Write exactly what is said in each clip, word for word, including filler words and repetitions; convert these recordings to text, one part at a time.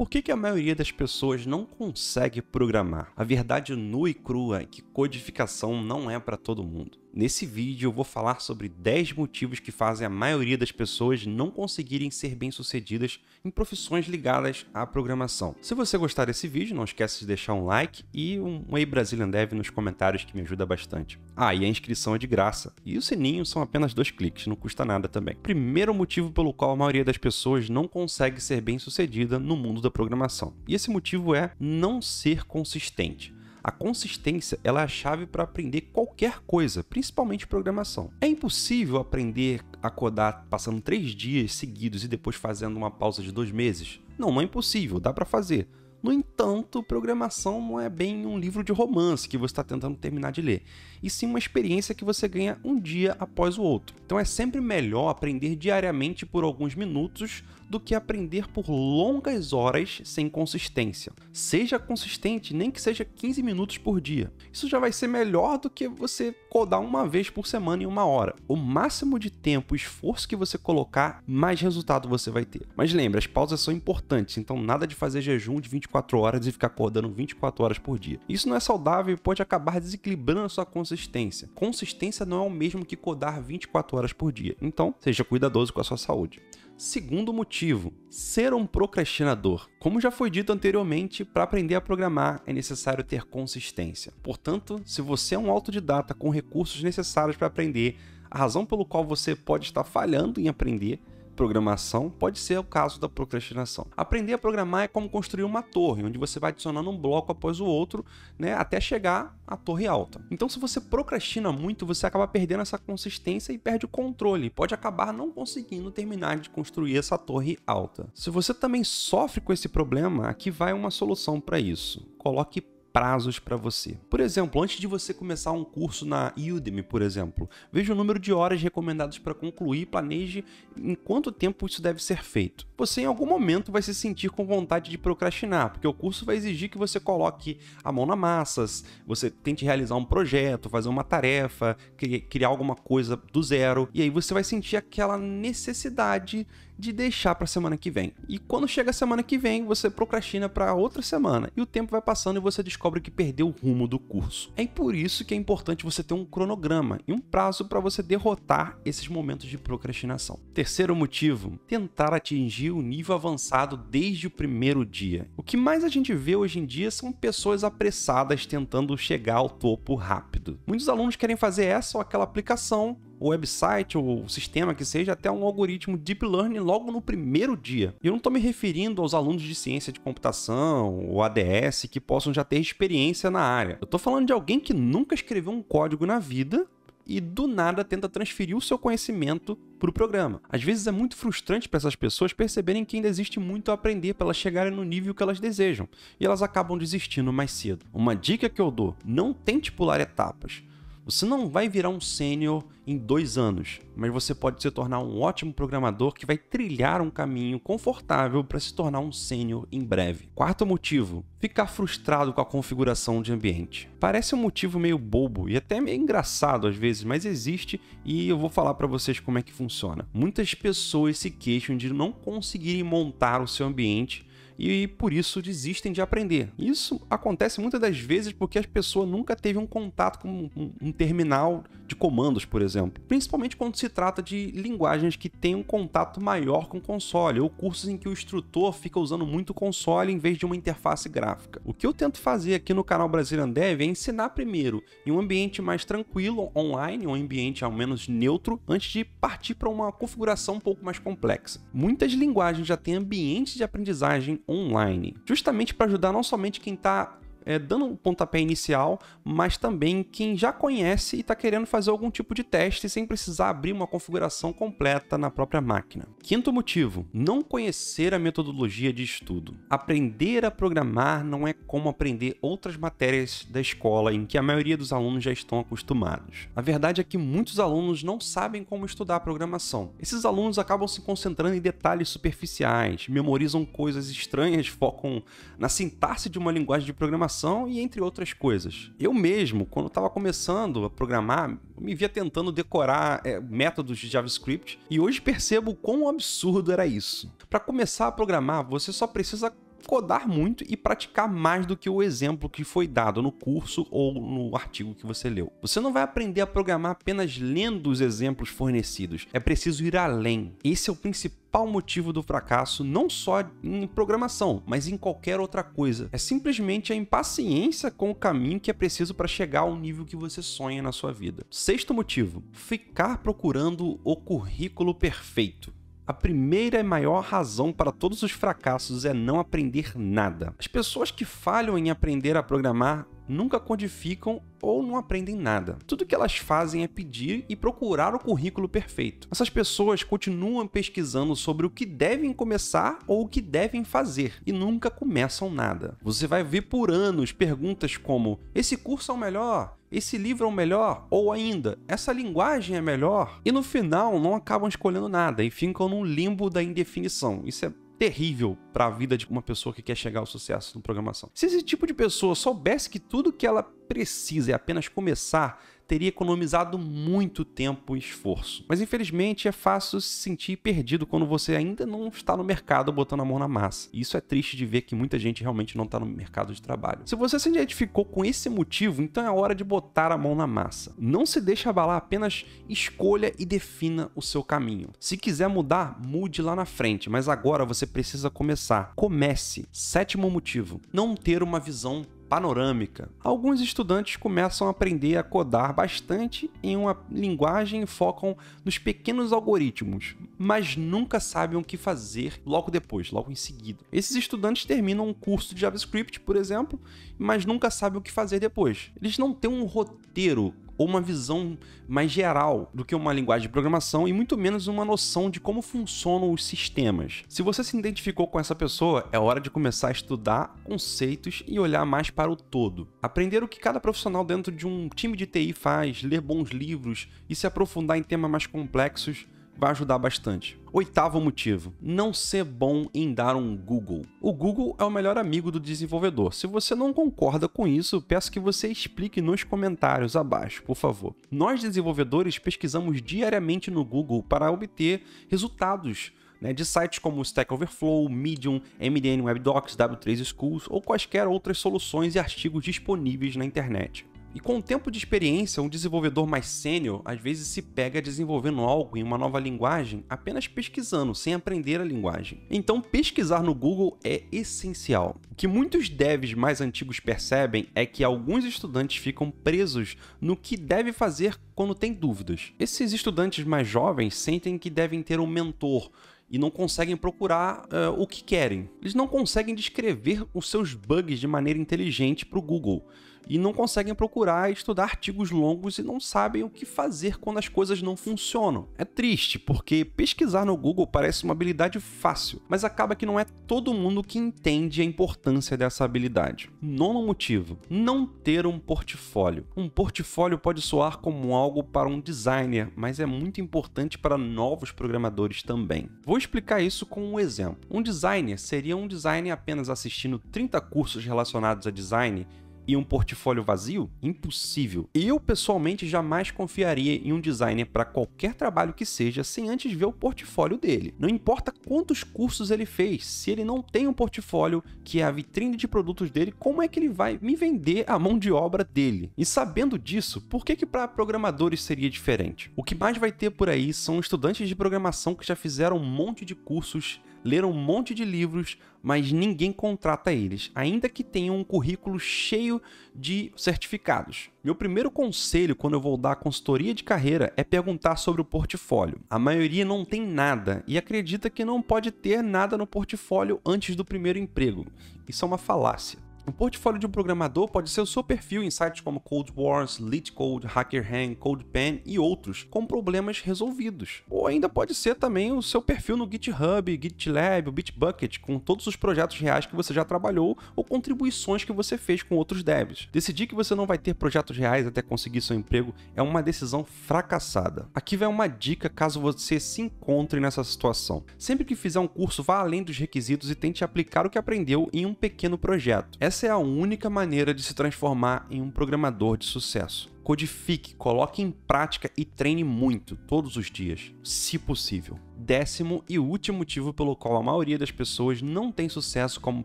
Por que que a maioria das pessoas não consegue programar? A verdade nua e crua é que codificação não é para todo mundo. Nesse vídeo eu vou falar sobre dez motivos que fazem a maioria das pessoas não conseguirem ser bem-sucedidas em profissões ligadas à programação. Se você gostar desse vídeo, não esquece de deixar um like e um Ei Brazilian Dev nos comentários, que me ajuda bastante. Ah, e a inscrição é de graça. E o sininho são apenas dois cliques, não custa nada também. Primeiro motivo pelo qual a maioria das pessoas não consegue ser bem-sucedida no mundo da programação. E esse motivo é não ser consistente. A consistência ela é a chave para aprender qualquer coisa, principalmente programação. É impossível aprender a codar passando três dias seguidos e depois fazendo uma pausa de dois meses? Não, não é impossível, dá para fazer. No entanto, programação não é bem um livro de romance que você está tentando terminar de ler, e sim uma experiência que você ganha um dia após o outro. Então é sempre melhor aprender diariamente por alguns minutos do que aprender por longas horas sem consistência. Seja consistente, nem que seja quinze minutos por dia. Isso já vai ser melhor do que você codar uma vez por semana em uma hora. O máximo de tempo e esforço que você colocar, mais resultado você vai ter. Mas lembra, as pausas são importantes, então nada de fazer jejum de vinte e quatro horas e ficar codando vinte e quatro horas por dia. Isso não é saudável e pode acabar desequilibrando a sua consistência. Consistência não é o mesmo que codar vinte e quatro horas por dia. Então, seja cuidadoso com a sua saúde. Segundo motivo, ser um procrastinador. Como já foi dito anteriormente, para aprender a programar é necessário ter consistência. Portanto, se você é um autodidata com recursos necessários para aprender, a razão pelo qual você pode estar falhando em aprender programação pode ser o caso da procrastinação. Aprender a programar é como construir uma torre, onde você vai adicionando um bloco após o outro, né, até chegar à torre alta. Então, se você procrastina muito, você acaba perdendo essa consistência e perde o controle. Pode acabar não conseguindo terminar de construir essa torre alta. Se você também sofre com esse problema, aqui vai uma solução para isso. Coloque prazos para você. Por exemplo, antes de você começar um curso na Udemy, por exemplo, veja o número de horas recomendadas para concluir e planeje em quanto tempo isso deve ser feito. Você em algum momento vai se sentir com vontade de procrastinar, porque o curso vai exigir que você coloque a mão na massa, você tente realizar um projeto, fazer uma tarefa, criar alguma coisa do zero, e aí você vai sentir aquela necessidade de deixar para a semana que vem. E quando chega a semana que vem, você procrastina para outra semana, e o tempo vai passando e você descobre que perdeu o rumo do curso. É por isso que é importante você ter um cronograma e um prazo para você derrotar esses momentos de procrastinação. Terceiro motivo, tentar atingir o nível avançado desde o primeiro dia. O que mais a gente vê hoje em dia são pessoas apressadas tentando chegar ao topo rápido. Muitos alunos querem fazer essa ou aquela aplicação, o website ou o sistema que seja, até um algoritmo Deep Learning logo no primeiro dia. Eu não estou me referindo aos alunos de ciência de computação ou A D S que possam já ter experiência na área. Eu estou falando de alguém que nunca escreveu um código na vida e do nada tenta transferir o seu conhecimento para o programa. Às vezes é muito frustrante para essas pessoas perceberem que ainda existe muito a aprender para elas chegarem no nível que elas desejam, e elas acabam desistindo mais cedo. Uma dica que eu dou, não tente pular etapas. Você não vai virar um sênior em dois anos, mas você pode se tornar um ótimo programador que vai trilhar um caminho confortável para se tornar um sênior em breve. Quarto motivo, ficar frustrado com a configuração de ambiente. Parece um motivo meio bobo e até meio engraçado às vezes, mas existe e eu vou falar para vocês como é que funciona. Muitas pessoas se queixam de não conseguirem montar o seu ambiente e por isso desistem de aprender. Isso acontece muitas das vezes porque as pessoas nunca teve um contato com um, um terminal de comandos, por exemplo. Principalmente quando se trata de linguagens que têm um contato maior com o console, ou cursos em que o instrutor fica usando muito o console em vez de uma interface gráfica. O que eu tento fazer aqui no canal Brazilian Dev é ensinar primeiro em um ambiente mais tranquilo, online, um ambiente ao menos neutro, antes de partir para uma configuração um pouco mais complexa. Muitas linguagens já têm ambientes de aprendizagem online, justamente para ajudar não somente quem está é, dando um pontapé inicial, mas também quem já conhece e está querendo fazer algum tipo de teste sem precisar abrir uma configuração completa na própria máquina. Quinto motivo, não conhecer a metodologia de estudo. Aprender a programar não é como aprender outras matérias da escola em que a maioria dos alunos já estão acostumados. A verdade é que muitos alunos não sabem como estudar programação. Esses alunos acabam se concentrando em detalhes superficiais, memorizam coisas estranhas, focam na sintaxe de uma linguagem de programação e entre outras coisas. Eu mesmo, quando estava começando a programar, me via tentando decorar é, métodos de JavaScript e hoje percebo quão absurdo era isso. Para começar a programar, você só precisa codar muito e praticar mais do que o exemplo que foi dado no curso ou no artigo que você leu. Você não vai aprender a programar apenas lendo os exemplos fornecidos, é preciso ir além. Esse é o principal motivo do fracasso, não só em programação, mas em qualquer outra coisa. É simplesmente a impaciência com o caminho que é preciso para chegar ao nível que você sonha na sua vida. Sexto motivo, ficar procurando o currículo perfeito. A primeira e maior razão para todos os fracassos é não aprender nada. As pessoas que falham em aprender a programar nunca codificam ou não aprendem nada. Tudo que elas fazem é pedir e procurar o currículo perfeito. Essas pessoas continuam pesquisando sobre o que devem começar ou o que devem fazer e nunca começam nada. Você vai ver por anos perguntas como: esse curso é o melhor? Esse livro é o melhor? Ou ainda, essa linguagem é melhor? E no final não acabam escolhendo nada e ficam num limbo da indefinição. Isso é terrível para a vida de uma pessoa que quer chegar ao sucesso na programação. Se esse tipo de pessoa soubesse que tudo que ela precisa é apenas começar, teria economizado muito tempo e esforço. Mas infelizmente é fácil se sentir perdido quando você ainda não está no mercado botando a mão na massa. E isso é triste de ver que muita gente realmente não está no mercado de trabalho. Se você se identificou com esse motivo, então é hora de botar a mão na massa. Não se deixe abalar, apenas escolha e defina o seu caminho. Se quiser mudar, mude lá na frente, mas agora você precisa começar. Comece. Sétimo motivo, não ter uma visão panorâmica. Alguns estudantes começam a aprender a codar bastante em uma linguagem e focam nos pequenos algoritmos, mas nunca sabem o que fazer logo depois, logo em seguida. Esses estudantes terminam um curso de JavaScript, por exemplo, mas nunca sabem o que fazer depois. Eles não têm um roteiro ou uma visão mais geral do que uma linguagem de programação e muito menos uma noção de como funcionam os sistemas. Se você se identificou com essa pessoa, é hora de começar a estudar conceitos e olhar mais para o todo. Aprender o que cada profissional dentro de um time de T I faz, ler bons livros e se aprofundar em temas mais complexos vai ajudar bastante. Oitavo motivo, não ser bom em dar um Google. O Google é o melhor amigo do desenvolvedor. Se você não concorda com isso, peço que você explique nos comentários abaixo, por favor. Nós desenvolvedores pesquisamos diariamente no Google para obter resultados, né, de sites como Stack Overflow, Medium, M D N Web Docs, W três Schools ou quaisquer outras soluções e artigos disponíveis na internet. E com o tempo de experiência, um desenvolvedor mais sênior às vezes se pega desenvolvendo algo em uma nova linguagem apenas pesquisando, sem aprender a linguagem. Então pesquisar no Google é essencial. O que muitos devs mais antigos percebem é que alguns estudantes ficam presos no que deve fazer quando tem dúvidas. Esses estudantes mais jovens sentem que devem ter um mentor e não conseguem procurar uh, o que querem. Eles não conseguem descrever os seus bugs de maneira inteligente para o Google e não conseguem procurar e estudar artigos longos e não sabem o que fazer quando as coisas não funcionam. É triste, porque pesquisar no Google parece uma habilidade fácil, mas acaba que não é todo mundo que entende a importância dessa habilidade. Nono motivo, não ter um portfólio. Um portfólio pode soar como algo para um designer, mas é muito importante para novos programadores também. Vou explicar isso com um exemplo. Um designer seria um designer apenas assistindo trinta cursos relacionados a design e um portfólio vazio? Impossível. Eu, pessoalmente, jamais confiaria em um designer para qualquer trabalho que seja sem antes ver o portfólio dele. Não importa quantos cursos ele fez, se ele não tem um portfólio, que é a vitrine de produtos dele, como é que ele vai me vender a mão de obra dele? E sabendo disso, por que que para programadores seria diferente? O que mais vai ter por aí são estudantes de programação que já fizeram um monte de cursos, leram um monte de livros, mas ninguém contrata eles, ainda que tenham um currículo cheio de certificados. Meu primeiro conselho quando eu vou dar consultoria de carreira é perguntar sobre o portfólio. A maioria não tem nada e acredita que não pode ter nada no portfólio antes do primeiro emprego. Isso é uma falácia. O portfólio de um programador pode ser o seu perfil em sites como CodeWars, LeetCode, HackerRank, CodePen e outros, com problemas resolvidos. Ou ainda pode ser também o seu perfil no GitHub, GitLab, o Bitbucket, com todos os projetos reais que você já trabalhou ou contribuições que você fez com outros devs. Decidir que você não vai ter projetos reais até conseguir seu emprego é uma decisão fracassada. Aqui vai uma dica caso você se encontre nessa situação. Sempre que fizer um curso, vá além dos requisitos e tente aplicar o que aprendeu em um pequeno projeto. Essa é a única maneira de se transformar em um programador de sucesso. Codifique, coloque em prática e treine muito, todos os dias, se possível. décimo e último motivo pelo qual a maioria das pessoas não tem sucesso como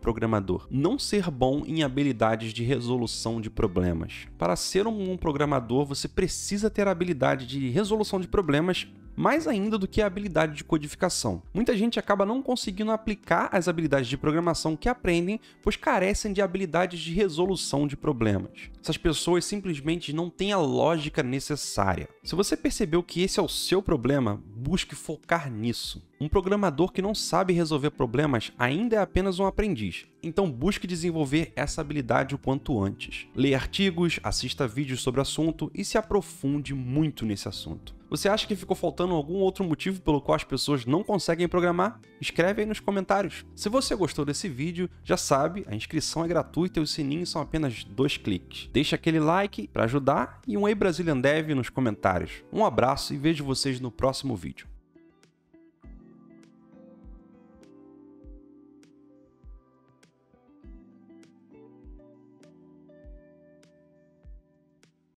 programador: não ser bom em habilidades de resolução de problemas. Para ser um bom programador, você precisa ter a habilidade de resolução de problemas mais ainda do que a habilidade de codificação. Muita gente acaba não conseguindo aplicar as habilidades de programação que aprendem, pois carecem de habilidades de resolução de problemas. Essas pessoas simplesmente não têm a lógica necessária. Se você percebeu que esse é o seu problema, busque focar nisso. Um programador que não sabe resolver problemas ainda é apenas um aprendiz, então busque desenvolver essa habilidade o quanto antes. Leia artigos, assista vídeos sobre o assunto e se aprofunde muito nesse assunto. Você acha que ficou faltando algum outro motivo pelo qual as pessoas não conseguem programar? Escreve aí nos comentários. Se você gostou desse vídeo, já sabe, a inscrição é gratuita e os sininhos são apenas dois cliques. Deixa aquele like para ajudar e um Ei Brazilian Dev nos comentários. Um abraço e vejo vocês no próximo vídeo.